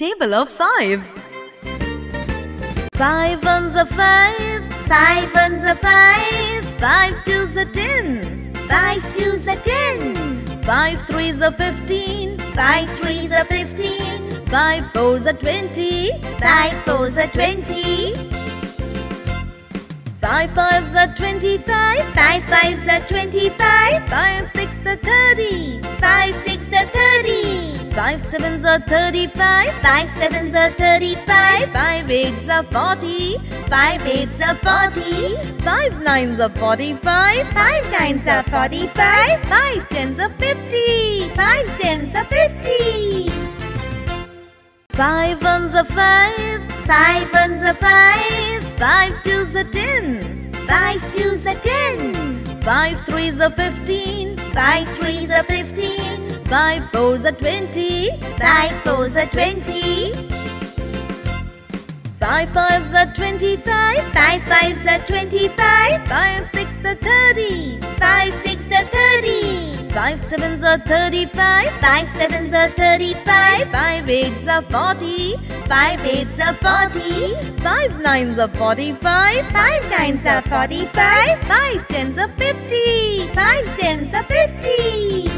Table of 5. 5 ones are 5. 5 ones are 5. 5 twos are 10. 5 twos are 10. 5 threes are 15. 5 threes are 15. 5 fours are 20. 5 fours are 20. 5 fives are 25. 5 fives are 25. 5 sixes are 30. 5 6s are 30. 5 7s are 35. 5 7s are 35. 5 8s are 40. 5 8s are 40. 5 9s are 45. 5 9s are 45. 5 10s are 50. 5 10s are 50. 5 1s are 5. 5 1s are 5. 5 2s are 10. 5 2s are 10. 5 3s are 15. 5 3s are 15. 5 4s are 20. 5 4s are 20. 5 5s are 25. 5 5s are 25. 5 6s are 30. 5 6s are 30. 5 7s are 35. 5 7s are 35. 5 8s are 40. 5 8s are 40. 5 9s are 45. 5 9s are 45. 5 10s are 50. 5 10s are 50.